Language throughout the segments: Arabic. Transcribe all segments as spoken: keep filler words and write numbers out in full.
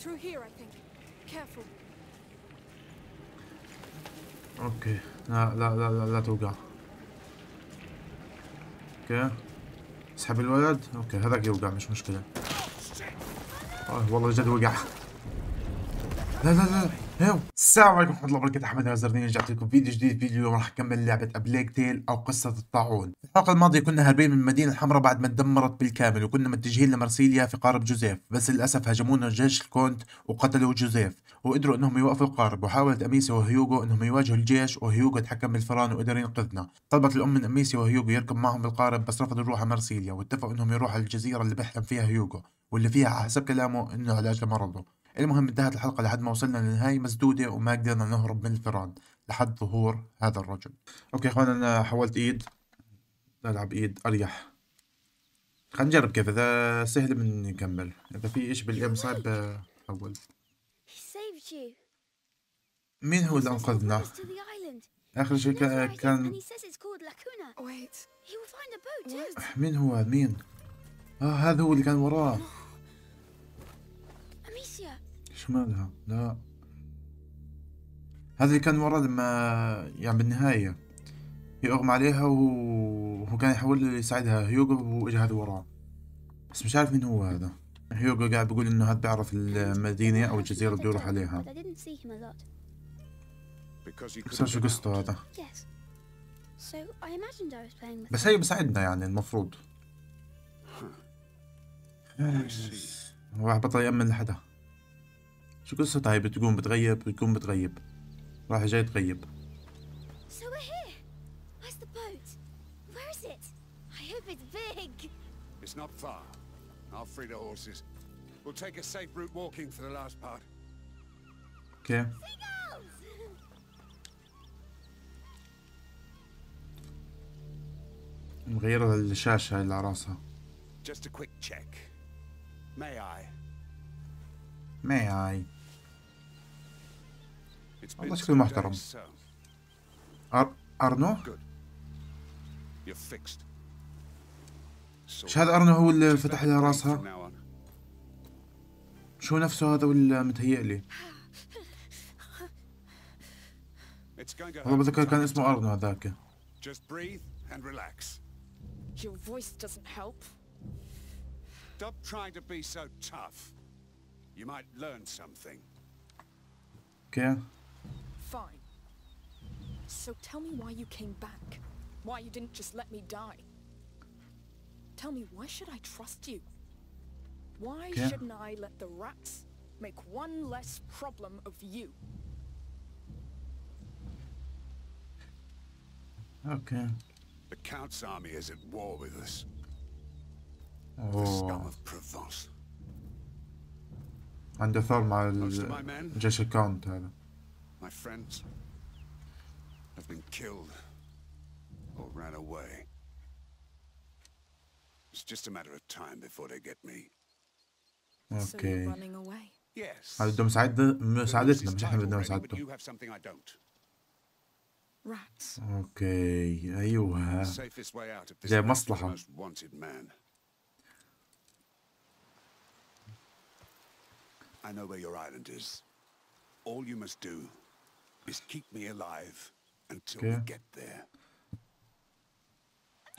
Through here, I think. Careful. اوكي لا لا لا لا, لا توقع. اوكي اسحب الولد. اوكي هذاك يوقع مش مشكلة. اه والله جد وقع. لا لا لا هاو. السلام عليكم ورحمة الله وبركاته. أحمد رامي رجعت لكم فيديو جديد. فيديو اليوم راح نكمل لعبة A Plague Tale أو قصة الطاعون. في الحلقة الماضية كنا هاربين من المدينة الحمراء بعد ما تدمرت بالكامل، وكنا متجهين لمرسيليا في قارب جوزيف، بس للأسف هاجمونا جيش الكونت وقتلوا جوزيف، وقدروا إنهم يوقفوا القارب. وحاولت أميسي وهيوغو إنهم يواجهوا الجيش، وهيوغو تحكم بالفئران وقدر ينقذنا. طلبت الأم من أميسي وهيوغو يركب معهم بالقارب، بس رفضوا يروحوا مرسيليا، واتفقوا إنهم يروحوا على الجزيرة اللي بيحلم فيها هيوغو، واللي فيها على حسب كلامه إنه علاج لمرضه. المهم انتهت الحلقة لحد ما وصلنا للنهاية مسدودة، وما قدرنا نهرب من الفيران لحد ظهور هذا الرجل. اوكي يا اخوان انا حولت ايد، نلعب ايد اريح. خلينا نجرب كيف، اذا سهل بنكمل، اذا في ايش بالام صعب حول. مين هو اللي انقذنا؟ اخر شيء كان مين هو مين؟ اه هذا هو اللي كان وراه. شو مالها؟ لا هذا اللي كان ورا لما يعني بالنهاية هي أغمى عليها وهو كان يحاول يساعدها هيوغو، وإجا هذا وراه بس مش عارف مين هو هذا. هيوغو قاعد بيقول إنه هذا بيعرف المدينة أو الجزيرة اللي بيروح عليها. صار شو قصته هذا؟ بس هي بيساعدنا يعني المفروض. راح بطل يأمن لحدا. شو قصتها هاي؟ بتقوم بتغيب بتقوم بتغيب راح جاي تغيب. اوكي مغيرة الشاشة هاي اللي على راسها. ماي هاي والله شكله محترم. أر... أرنو؟ مش هذا أرنو هو اللي فتح لها راسها؟ شو نفسه هذا ولا متهيألي؟ والله بتذكر كان اسمه أرنو هذاك. اوكي Fine. So tell me why you came back. Why you didn't just let me die. Tell me why should I trust you? Why okay. shouldn't I let the rats make one less problem of you? Okay. The Count's army is at war with us. Oh. The scum of Provence. عنده ثور مع الجيش الكاونت هذا. My friends have been killed or ran away. It's just a matter of time before they get me. Okay. Yes. هذا بدهم مساعدتنا مش احنا بدنا مساعدته. اوكي ايوه زي مصلحة. I know where your island is. All you must do is keep me alive until we get there.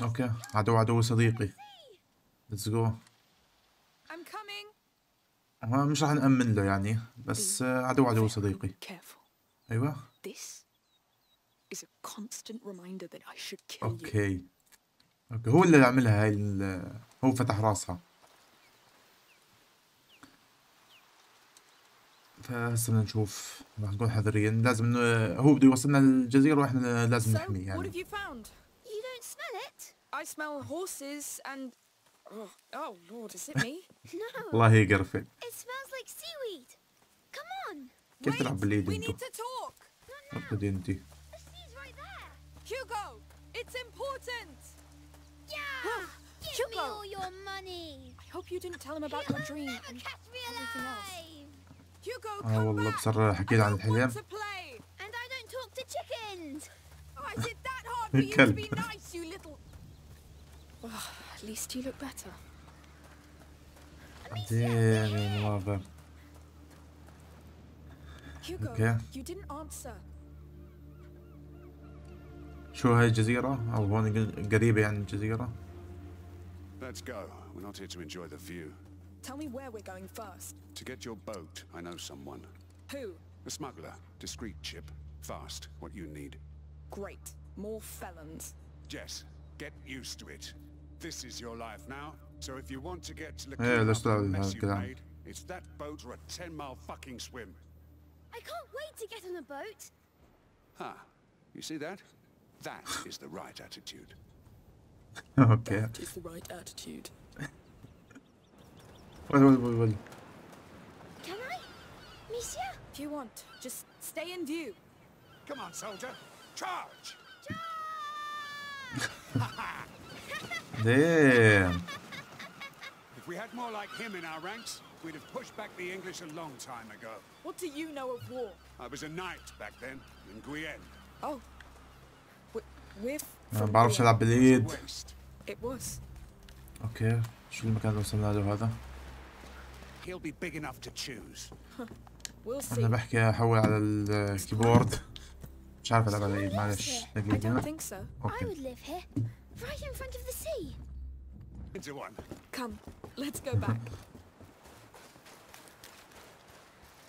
Okay, عدو عدو صديقي. Let's go. I'm coming. أنا مش راح نأمن له يعني، بس عدو عدو صديقي. أيوة. This is a constant reminder that I should kill you. Okay. Okay هو اللي عملها هاي ال هو فتح راسها. هسه بدنا نشوف، راح نكون حذرين. لازم هو بده يوصلنا للجزيرة واحنا لازم نحمي يعني. الله هي قرفة. كيف تلعب باليد انت؟ ارقدي انت. اه والله بصراحة حكيت عن الحلم. الكلب. بعدين المناظر. Hugo, okay. You didn't answer. شو هاي الجزيرة؟ أظن قريبة يعني الجزيرة. Let's go. We're not here to enjoy the view. Tell me where we're going first. To get your boat, I know someone. Who? A smuggler. Discreet chip. Fast. What you need. Great. More felons. Jess, get used to it. This is your life now. So if you want to get to the mess you made, it's that boat or a ten mile fucking swim. I can't wait to get on a boat. Huh. You see that? That is the right attitude. Okay. That is the right attitude. Wait, wait, wait, wait. Can I? Monsieur? If you want, just stay in view. Come on, soldier. Charge! Charge! Damn. If we had more like him in our ranks, we'd have pushed back the English a long time ago. What do you know of war? I was a knight back then, in Guyenne. Oh. We're from the west. It was. Okay. شو المكان اللي وصلنا له هذا؟ He'll be big enough to choose. We'll see. أنا بحكي أحول على الكيبورد. مش عارف ألعب على إيه، معلش. دقيقة. I would live here, right in front of the sea. Into one. Come, let's go back.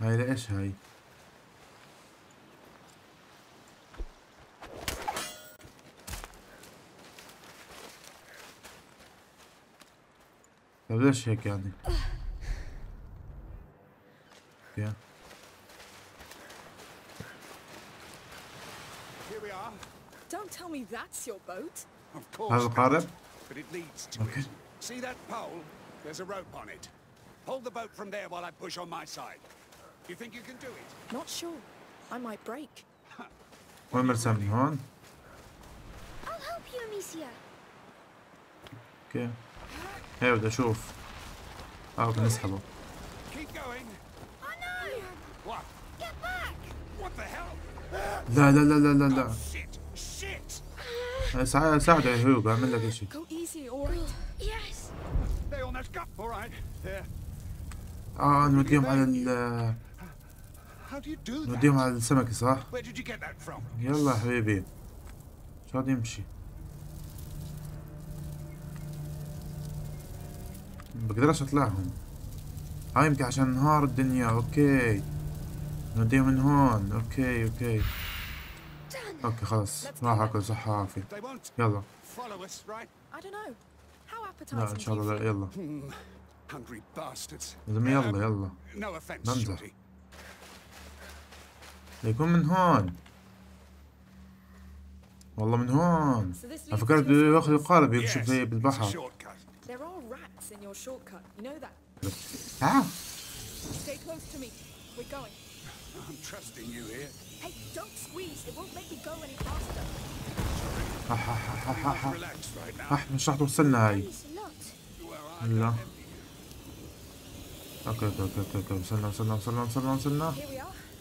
هاي لإيش هاي؟ طيب ليش هيك يعني؟ اوكي. Don't tell me that's your boat. Of course. هذا القارب. But it leads to it. See that pole? There's a rope on it. Hold the boat from there while I push on my side. You think you can do it? Not sure. I might break. وين مرسمني هون؟ I'll help you, Amicia. اوكي. هي بدي اشوف. اه بدنا نسحبه. لا لا لا لا لا لا. ساعده يا هيوغ، اعمل لك شيء. اه نوديهم على ال نوديهم على السمكة صح؟ يلا حبيبي. شو بده يمشي؟ بقدرش اطلعهم. هاي يمكن عشان نهار الدنيا. اوكي نوديهم من هون. اوكي اوكي اوكي خلاص راح اكل صحة وعافية. يلا لا ان شاء الله لا. يلا لازم يلا يلا نمزح. يكون من هون والله، من هون. فكرت بده ياخذ القارب يكشف لي بالبحر. There are rats in your shortcut. You know that. Ah. Stay close to me. We're going. I'm trusting you here. Hey, don't squeeze. It won't make me go any faster. Relax right now. Ah, مش رح توصلنا هاي. لا. اوكي اوكي اوكي اوكي وصلنا وصلنا وصلنا وصلنا وصلنا.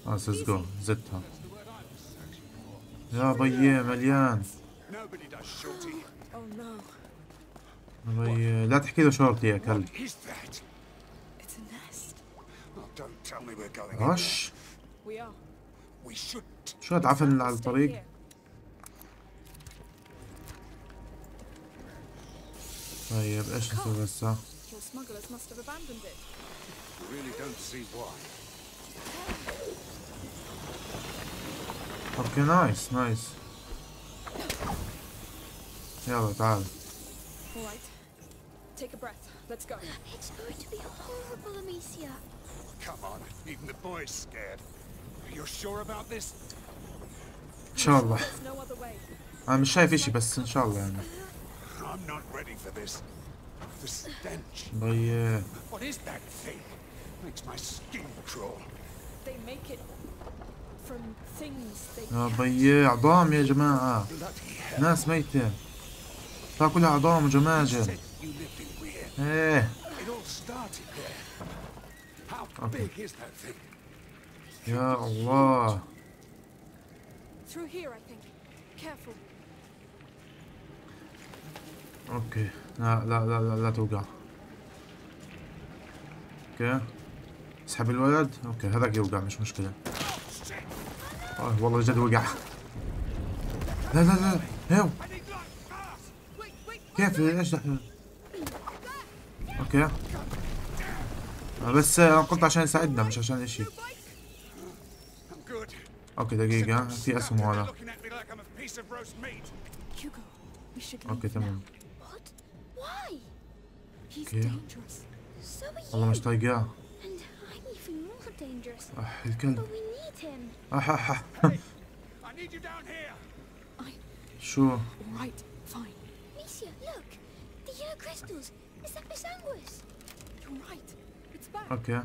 اه let's go. زدتها. يا بيي مليان. Oh no. لا تحكي له شورتي يا كلب. رش شو هالعفن على الطريق؟ طيب ايش نسوي هسه؟ اوكي نايس نايس. يلا تعال. Take a breath. Let's go. It's going to be horrible, Amicia. Come on, even the boy's scared. Are you sure about this? إن شاء الله. أنا مش شايف إشي بس إن شاء الله يعني. I'm not ready for this. The stench. بيي. What is that thing? Makes my skin crawl. They make it from things they. يا بيي عظام يا جماعة. ناس ميتة. تاكلها عظام وجماجم. ايه اوكي. يا الله اوكي. لا لا لا لا, لا توقع. اوكي اسحب الولد. اوكي هذاك يوقع مش مشكلة. والله جد وقع. لا لا لا هاو كيف ايش نحن؟ اوكي بس انا قلت عشان يساعدنا مش عشان اشي. اوكي دقيقة في اسهم هنا. اوكي تمام. اوكي والله مش طايقاه. اح الكلب. اح اح شو؟ اوكي.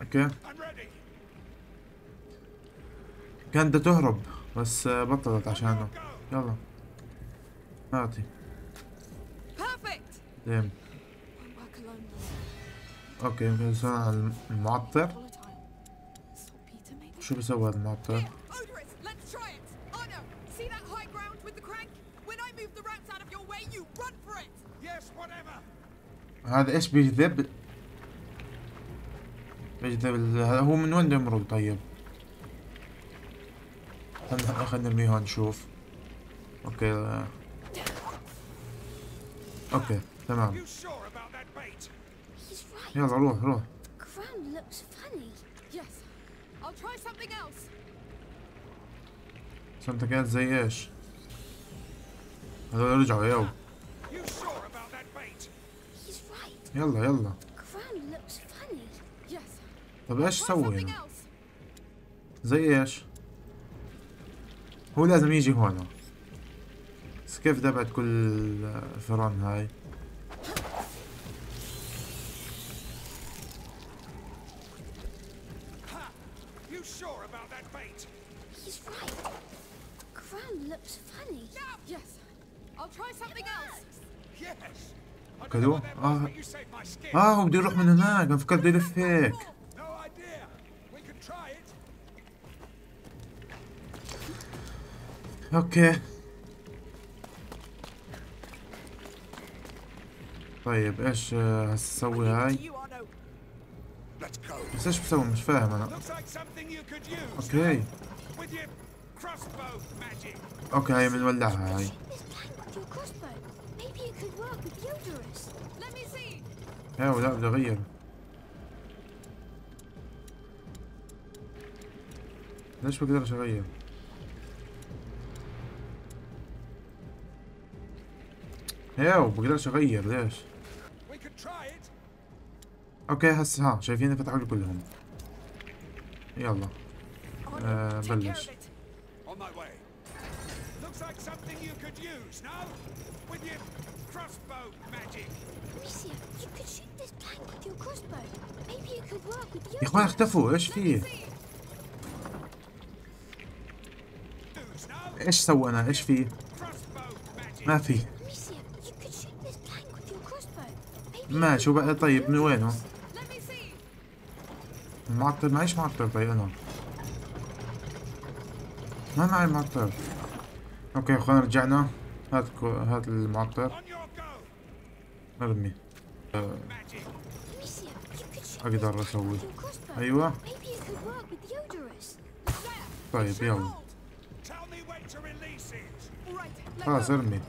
اوكي. كان بدها تهرب بس بطلت عشانه. يلا. اعطي. ديم. اوكي يمكن نسوي على المعطر. شو بيسوي هذا المعطر؟ هذا ايش بيجذب؟ بيجذب هو من وين بده يمرق طيب؟ خلينا نرميه هون نشوف. اوكي اوكي تمام. يلا روح روح. سمتك كانت زي ايش؟ هذول رجعوا ياو. يلا يلا. طب ايش سوي هنا؟ زي ايش؟ هو لازم يجي هون. بس كيف دبعت كل الفيران هاي؟ اوكي اه اه هو بده يروح من هناك. انا فكرت بده يلف هيك. اوكي طيب ايش هسوي هاي؟ بس ايش بسوي مش فاهم انا. اوكي اوكي هاي بنولعها هاي. ايوه لا بدي اغير. ليش ما بقدرش اغير؟ ايوه بقدرش اغير ليش؟ اوكي هسه ها شايفين فتحوا لي كلهم. يلا آه بلش. يا اخوان اختفوا ايش فيه؟ ايش سوى انا ايش فيه؟ ما في. ماشي وبقى طيب من وينه؟ معطل معيش معطل طيب انا. ما معي معطل. اوكي يا اخوان رجعنا. هات هات المعطر ارمي. أه. اقدر اسوي. ايوه طيب يلا خلاص ارمي.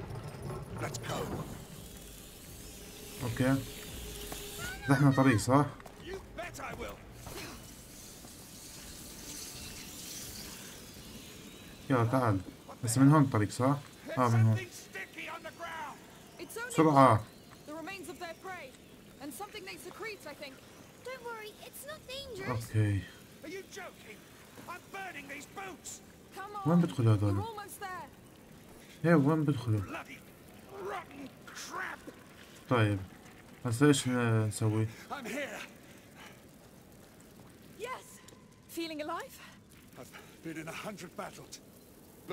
اوكي نحن طريق صح؟ يلا تعال بس من هون الطريق صح؟ اه من هون بسرعة. اوكي وين بدخلوا هذول؟ ايه وين بدخلوا؟ طيب هسا ايش نسوي؟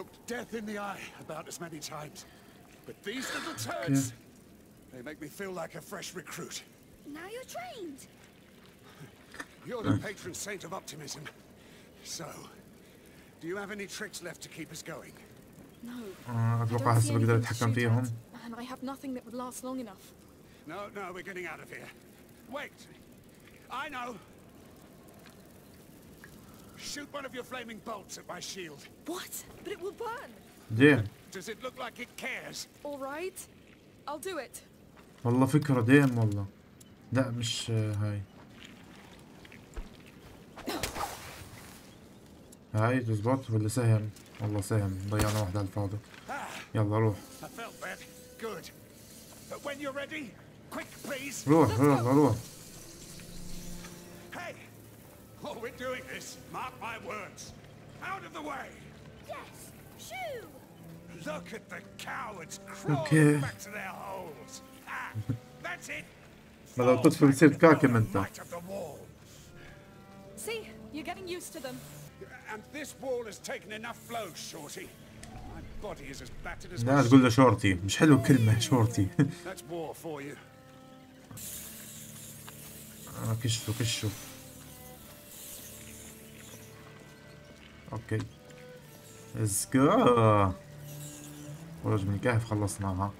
Looked death in the eye about as many times, but these little turds, they make me feel like a fresh recruit. Now you're trained. You're the patron saint of optimism. So, do you have any tricks left to keep us going? No. I don't see anything to shoot at, and I have nothing that would last long enough. No, no, we're getting out of here. Wait! I know! Shoot one of your flaming bolts at my shield. What? But it will burn! دين. Does it look like it cares? All right. I'll do it. والله فكرة دين والله. لا مش هاي. هاي تزبط ولا سهم؟ والله سهم. ضيعنا واحدة على الفاضي. يلا روح. When you're ready, quick please. Roar, roar, roar. Hey, oh, we're doing this. Mark my words. Out of the way. Yes. Shoo. Look at the cowards crawling back to their holes. Ah, that's it. But I'll put for the same document though. See, you're getting used to them. And this wall has taken enough blow, Shorty. لا تقول له شورتي، مش حلو كلمة شورتي. آه كشفوا كشفوا. اوكي. ليتس جو. خروج من الكهف خلصناها.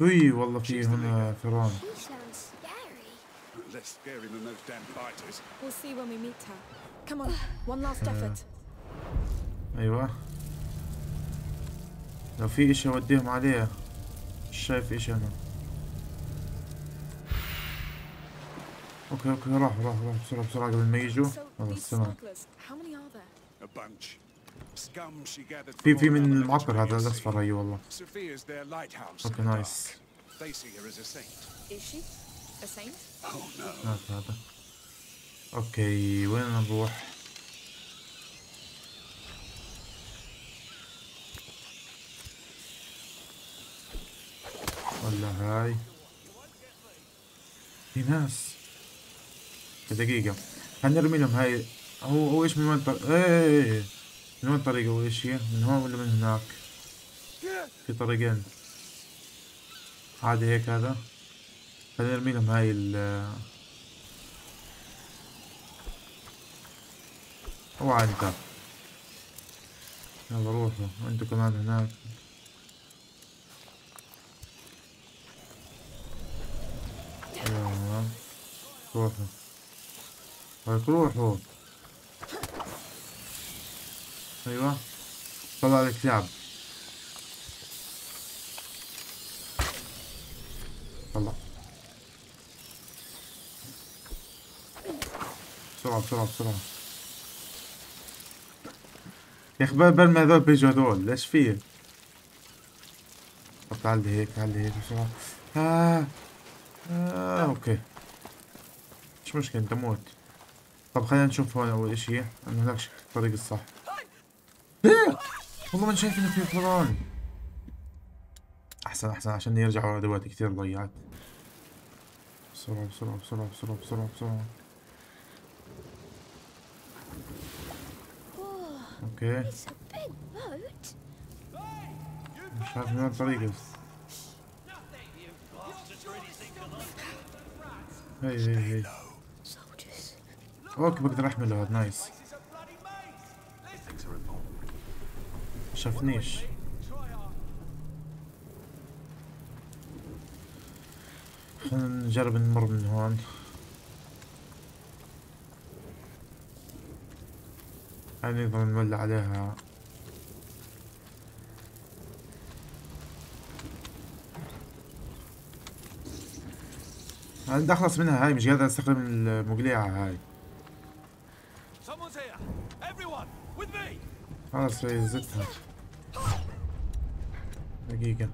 اي والله في هنا فرعون. Come on, one last effort. أيوة. لو في إشي أوديهم عليها. مش شايف إشي أنا. أوكي أوكي راح راح راح بسرعة بسرعة قبل ما يجوا. خلاص تمام. في في من المعبر هذا الأصفر أي والله. أوكي نايس. نايس هذا. اوكي وين نروح؟ ولا هاي في ناس دقيقة هنرمي لهم هاي هو هو ايش من وين طريق ايه من وين طريقه هو ايش هي؟ من هون ولا من هناك؟ في طريقين عادي هيك هذا خلينا نرمي لهم هاي ال اوعى انت يلا روحوا وانتوا كمان هناك يلا روحوا هيك روحوا ايوه طلع لك لعب طلع بسرعة بسرعة بسرعة يا اخي بال ما هذول بيجوا هذول ايش فيه؟ طب تعال لي هيك تعال لي هيك بسرعة آه. آه. اوكي مش مشكلة انت موت طب خلينا نشوف هون اول اشي انه هناك شكل الطريق الصح ايه والله ما شايف انه في فرعون احسن احسن عشان يرجعوا على ادواتي كثير ضيعت بسرعة بسرعة بسرعة بسرعة بسرعة بسرعة اوكي مش عارف من وين طريقه هي هي هي اوكي بقدر احمله هذا نايس شافنيش خلينا نجرب نمر من هون هنقدر نولع عليها بدي اخلص منها هاي مش قادر استخدم المقليعة هاي خلص فيزتها دقيقة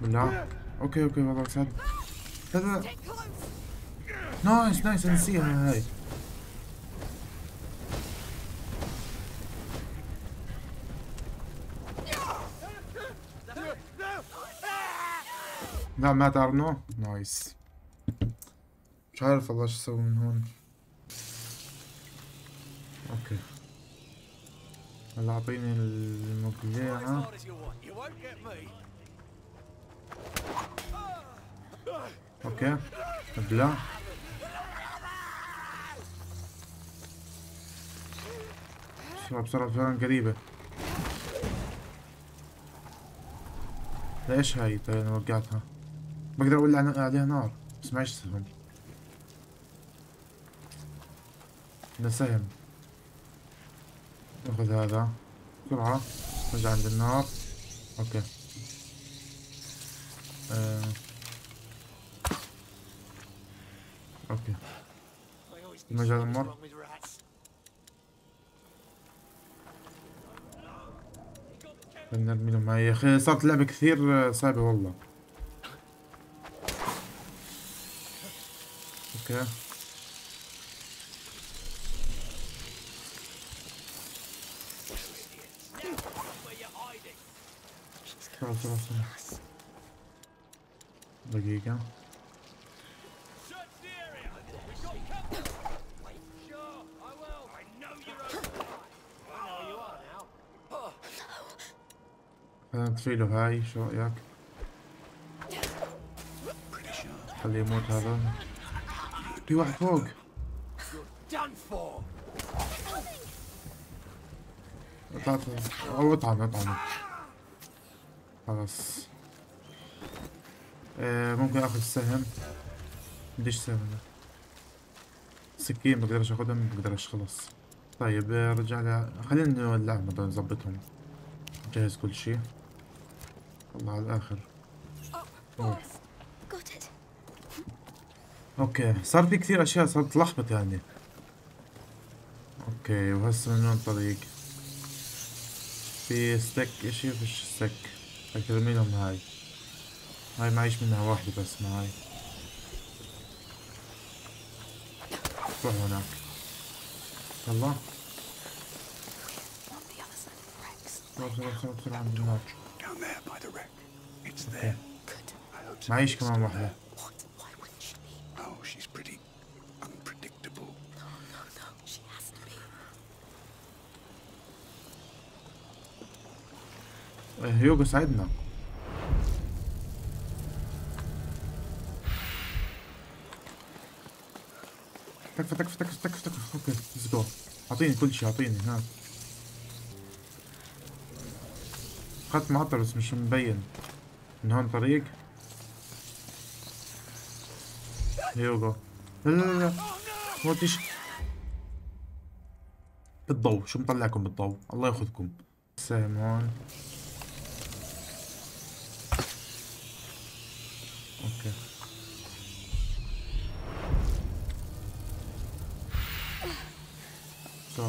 بالله اوكي اوكي والله سعد نايس نايس نسيها هاي لا مات أرنو نايس مش عارف والله شو اسوي من هون اوكي هلا اعطيني المقليعة اوكي بلا بسرعة بسرعة فعلا جريبة. ده ايش هاي؟ طيب انا وقعتها. بقدر اولع عليها نار بس معيش سهم. ده سهم. ناخذ هذا بسرعة. نرجع عند النار. اوكي. آه. اوكي. نرجع للمر. خلينا نرمي لهم. يا اخي صارت لعبة كثير صعبة والله. اوكي. تعال تعال تعال. دقيقة. نطفيله هاي، شو رأيك؟ خليه يموت هذا. في واحد فوق. اطعمه او اطعمه اطعمه. خلاص. آه ممكن اخذ السهم. بديش سهم. سكين بقدرش اخذها، ما بقدرش خلص. طيب رجع لها، خلينا نولعهم نظبطهم. جهز كل شيء. والله على الآخر. أوه. أوكي صار في كثير أشياء صارت تلخبط يعني. أوكي وهسه من وين طريق؟ في ستيك إشي؟ فيش ستيك. بدي أرمي لهم هاي. هاي معيش منها واحدة بس معاي. روح هناك. يلا. معيش كمان واحدة. هيوغو ساعدنا. تكفى تكفى تكفى تكفى تكفى. اوكي ليتس جو. اعطيني كل شيء اعطيني. ها اخذت معطر بس مش مبين. من هون طريق. هيوغو لا لا لا موتيش. بالضوء شو مطلعكم بالضوء؟ الله ياخذكم. السهم هون. اوكي بسرعة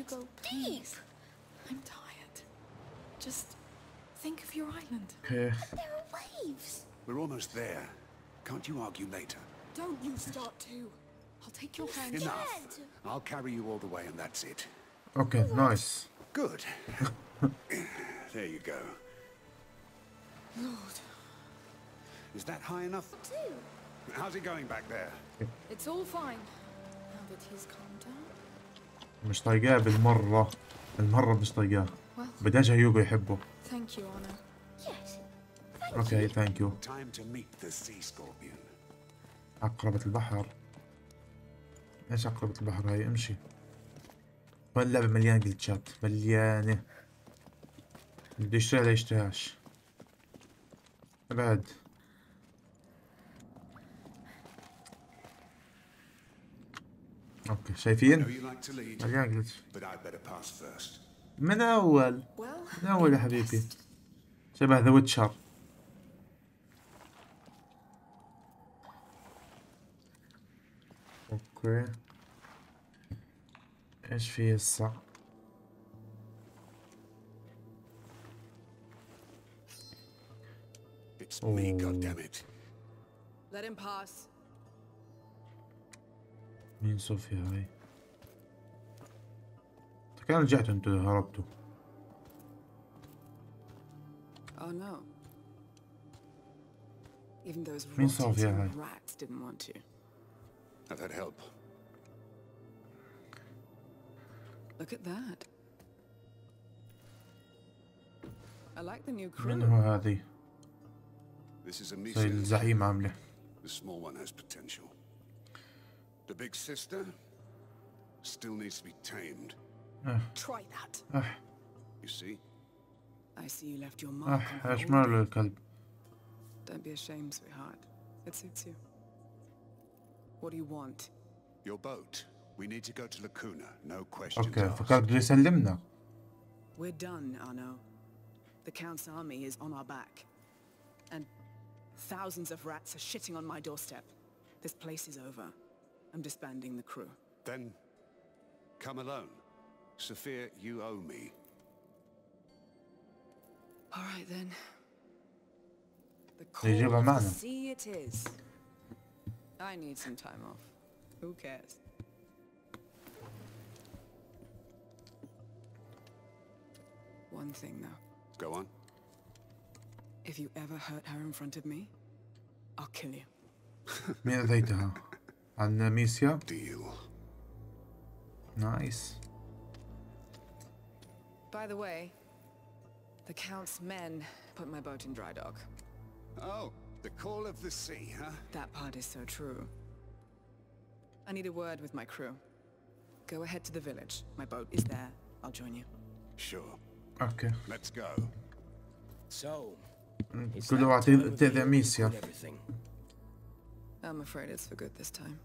Hugo, please. I'm tired. Just think of your island. Okay. There are waves. We're almost there. Can't you argue later? Don't you start too. I'll take your hand. Enough. I'll carry you all the way and that's it. Okay, nice. Good. There you go. Lord. Is that high enough? How's it going back there? It's all fine. Now that he's calmed down. مش طايقاه بالمرة. المرة مش طايقاه. بداش هيوغو يحبه. اوكي ثانك يو. عقربة البحر. ايش عقربة البحر هاي؟ امشي. اللعبة مليانة جلتشات مليانة. اللي بده يشتريها لا يشتريهاش. ابعد. اوكي شايفين؟ مليان جلتش من اول من اول يا حبيبي. شبه ذا ويتشر. اوكي ايش في هسه؟ مين صوفيا هاي؟ كان رجعتوا انتوا هربتوا. مين صوفيا هاي؟ من هو هذه؟ زي الزعيم عامله. The small one has potential. The big sister still needs to be tamed. Try that. You see? I see you left your mark. Don't be ashamed, sweetheart. It suits you. What do you want? Your boat. We need to go to Lacuna. No questions. Okay. فكرت بيسلمنا. We're done, Arno. The Count's army is on our back. And thousands of rats are shitting on my doorstep. This place is over. I'm disbanding the crew. Then, come alone. Sophia, you owe me. All right then. The call of the sea it is. I need some time off. Who cares? One thing though. Go on. If you ever hurt her in front of me, I'll kill you. مين أذيتها؟ عن ميسيا؟ نايس. By the way, the Count's men put my boat in dry dock. Oh, the call of the sea, huh? That part is so true. I need a word with my crew. Go ahead to the village. My boat is there. I'll join you. Sure. Okay. Let's go. So. كله عطين تأذى ميسيا. I'm afraid it's for good this time.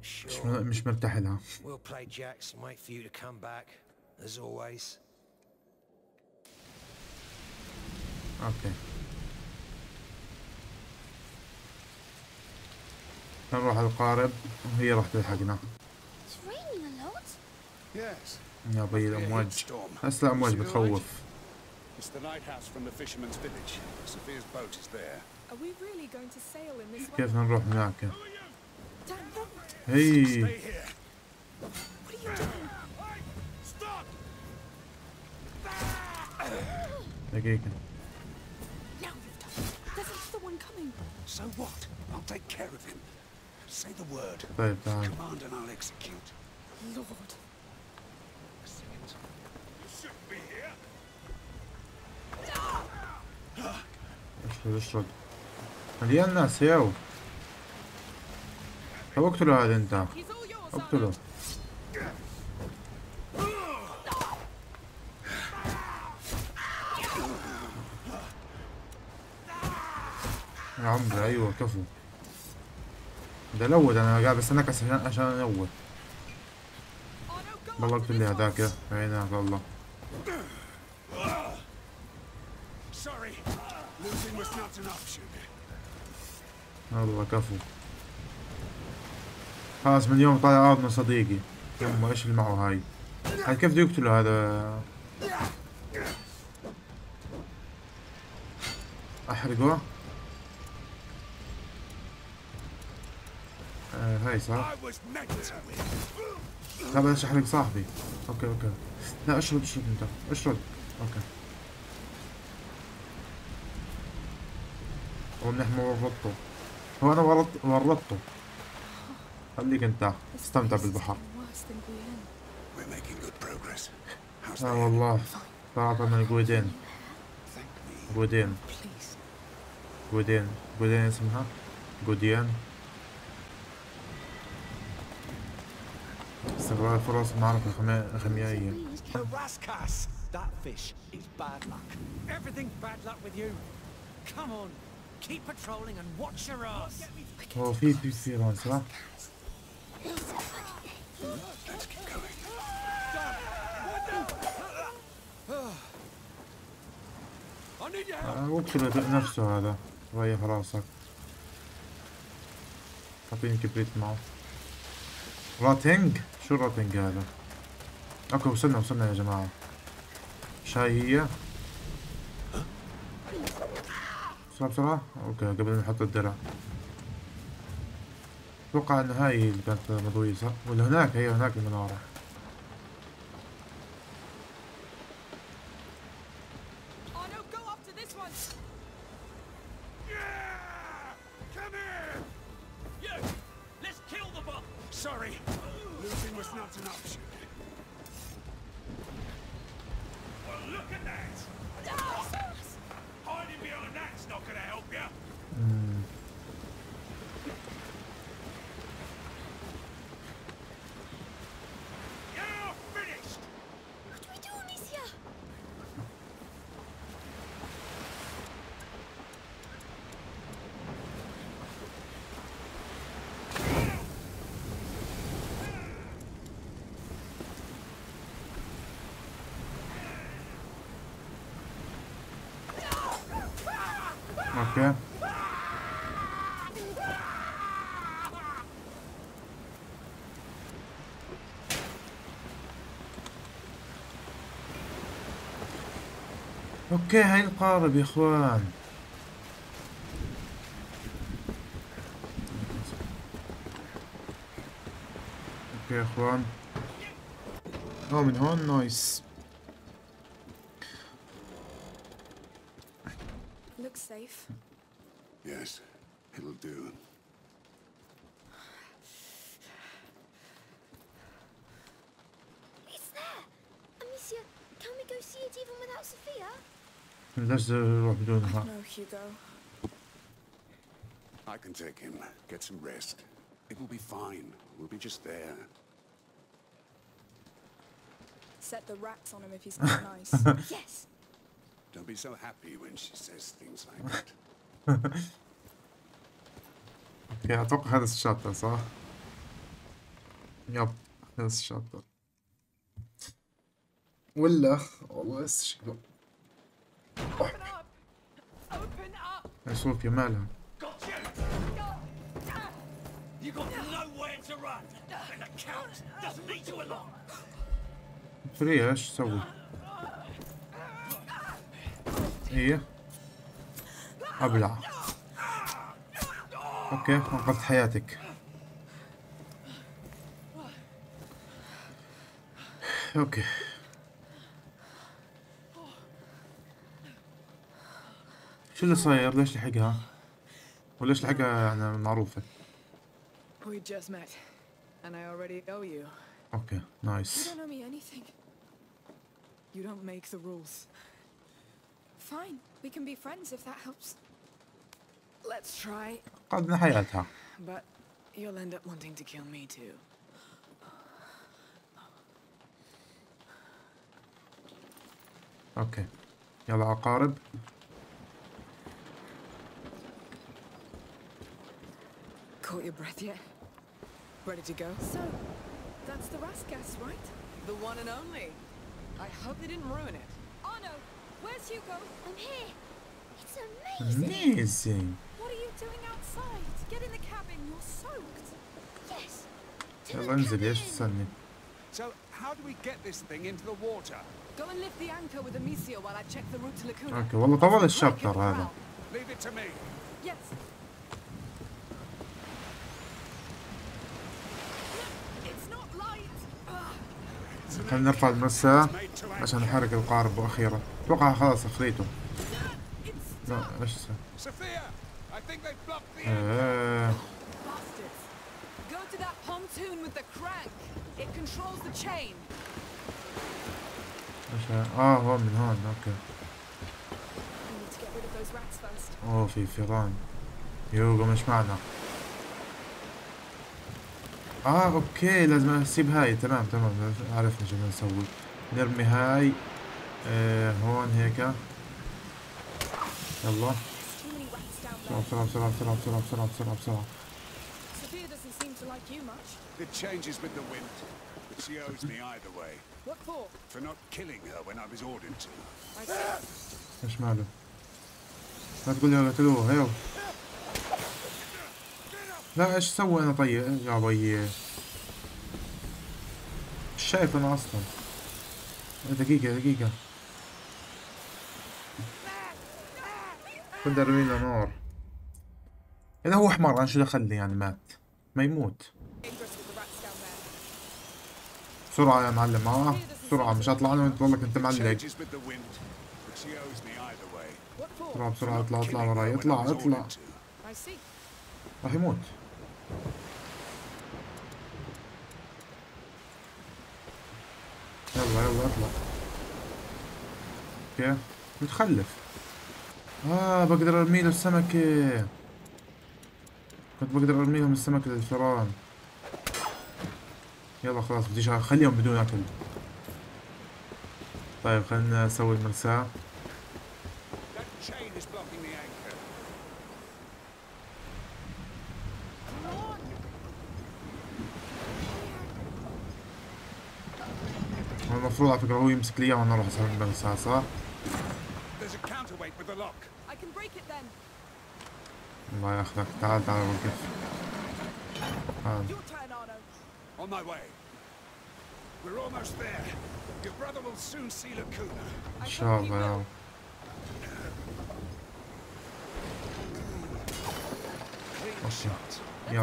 مش مش مرتاح لها. We'll play jacks and wait for you to come back, as always. Okay. نروح القارب وهي راح تلحقنا. It's raining a lot. Yes. يا بي الأمواج. هسه الأمواج بتخوف. It's the lighthouse from the fisherman's village. Sophia's boat is there. Are we really going to sail in this way? كيف نروح هناك؟ Hey. What are you doing? Stop. دقيقة. Now you've done it. There's another one coming. So what? I'll take care of him. Say the word. Command and I'll execute. Lord. You shouldn't be here. اشرد مليان ناس ياو. طب اقتله هذا انت، اقتله. يا عمري ايوه كفو. ده لود انا قاعد بستناك عشان انود. والله اقتل لي هذاك يا عينك والله. الله كفو. خلاص من اليوم طالع عرضنا صديقي. يما ايش اللي معه هاي؟ هاي كيف بده يقتله هذا؟ احرقه؟ آه هاي صح؟ لا بلاش احرق صاحبي. اوكي اوكي. لا اشرد اشرد انت، اشرد. اوكي. ونحن ورطته. هو أنا ورط ورطته. خليك أنت استمتع بالبحر. آه والله تعطنا جودين. جودين. جودين. جودين اسمها. جودين. استغلال الفرص معركة خيميائية. Keep patrolling and watch your ass. Oh, في في في رانس ها. Let's keep going. وكله بنفسه هذا ريح راسك. حاطين كبريت معه. راتينج شو راتينج هذا؟ أوكي وصلنا وصلنا يا جماعة. شاي هي. بسرعة بسرعة. اوكي قبل ما نحط الدرع. اتوقع ان هاي اللي كانت مضوية صح؟ ولا هناك هي هناك المنارة. اوكي اوكي هاي القارب يا اخوان. اوكي يا اخوان هو من هون نايس. Safe? Yes, it'll do. It's there! Amicia, can we go see it even without Sophia? That's the what we're doing. No, Hugo. I can take him, get some rest. It will be fine. We'll be just there. Set the rats on him if he's not nice. Yes! Don't be so happy when she says things like that. Yeah, أتوقع هذا الشابتر صح؟ يب هذا الشابتر. ولا والله هسه شكله. شوف يا مالها. فريها ايش تسوي؟ ايه ابلع. اوكي انقذت حياتك. اوكي شو اللي صاير؟ ليش لحقها؟ وليش لحقها يعني معروفة. اوكي نايس. Fine, we can be friends if that helps. Let's try. قضنا حياتها. But you'll end up wanting to kill me too. Okay. يلا عقارب. Caught your breath yet? Ready to go? So, that's the gas gas, right? The one and only. I hope they didn't ruin it. Where's Hugo? I'm here. It's amazing. Amazing. What are you doing outside? Get in the cabin. You're soaked. Yes. So how do we get this thing into the water? Go and lift the anchor with Amicia while I check the route to Lacuna. Okay. والله طبعا الشابتر هذا. Leave it to me. Yes. It's not light. خلينا نرفع المساء عشان نحرك القارب واخيرا. اتوقع خلاص اخذيته. لا ايش صار؟ ايه اه هون من هون اوكي. اوه في فيران. يوغو مش معنا. اه اوكي لازم اسيب هاي. تمام تمام عرفنا شو بدنا نسوي. نرمي هاي آه هون هيك. يلا بسرعة بسرعة بسرعة بسرعة بسرعة بسرعة بسرعة. ايش ماله؟ لا تقول لي قتلوه هيو. لا ايش سوي انا طيب يا بيي؟ مش شايف انا اصلا. دقيقة دقيقة كنت ارمي له نار. اذا هو حمار انا شو دخل لي يعني مات ما يموت. بسرعة يا معلم، اه بسرعة، مش هطلع لهم، انت والله كنت معلق. بسرعة بسرعة، اطلع اطلع وراي، اطلع اطلع، راح يموت. يلا يلا اطلع. اوكي متخلف. اه بقدر ارمي له السمكة، كنت بقدر ارمي لهم السمكة للفيران. يلا خلاص بديش اخليهم بدون اكل. طيب خلينا نسوي المرساة. المفروض على فكرة هو يمسك لي اياها وانا اروح اسوي المرساة صح؟ الله ياخذك، تعال تعال وقف. تعال. On my way. We're almost there. Your brother will soon see Lacuna. Inshallah. Let's go.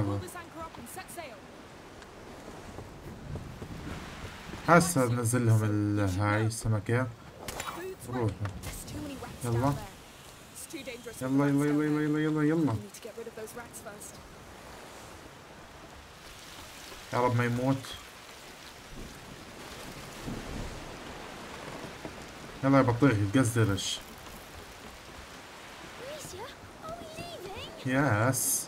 هسه بنزل لهم هاي السمكة. روح. يلا. يلا يلا يلا يلا يلا يلا. يا رب ما يموت. يلا يا بطيخ تقزرش. ياس.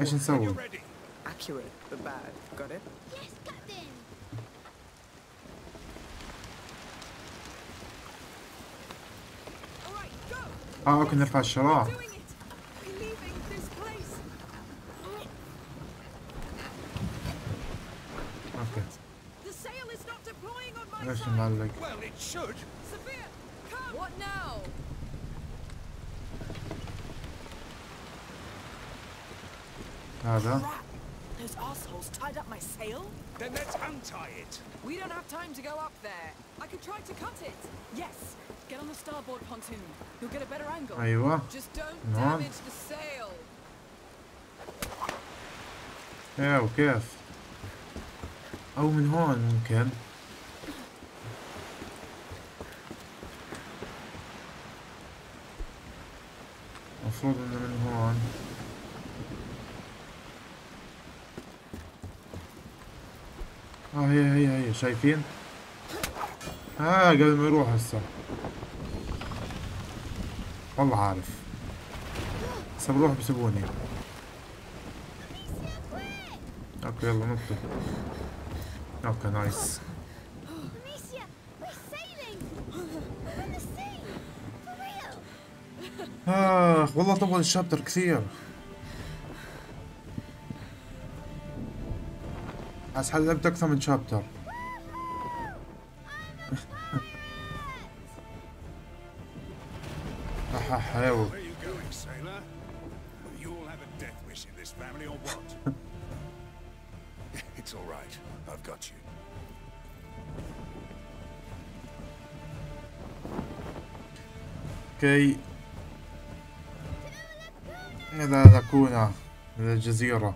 ايش نسوي؟ اه كنا نرفع الشراع. ايش معلق؟ هذا ايوه ايوه كيف؟ او من هون ممكن. المفروض انه من هون. اه هي هي هي شايفين؟ اه قبل ما يروح هسه. والله عارف. هسه بروح بسيبوني. اوكي يلا نطلع. اوكي نايس. آخ والله طول الشابتر كثير. حاسس حالي لعبت أكثر من شابتر. أح أح أيوه. أوكي. إلى لاكونا من الجزيرة،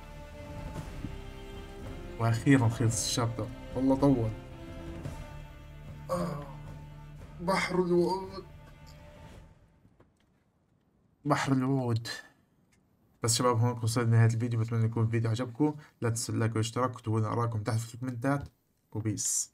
وأخيرا خلص الشابتر. والله طول. آه. بحر الوعود، بحر الوعود. بس شباب هون وصلنا لنهاية الفيديو، بتمنى يكون الفيديو عجبكم، لا تنسوا اللايك والاشتراك، وتقولوا آراءكم تحت في الكومنتات، وبيس.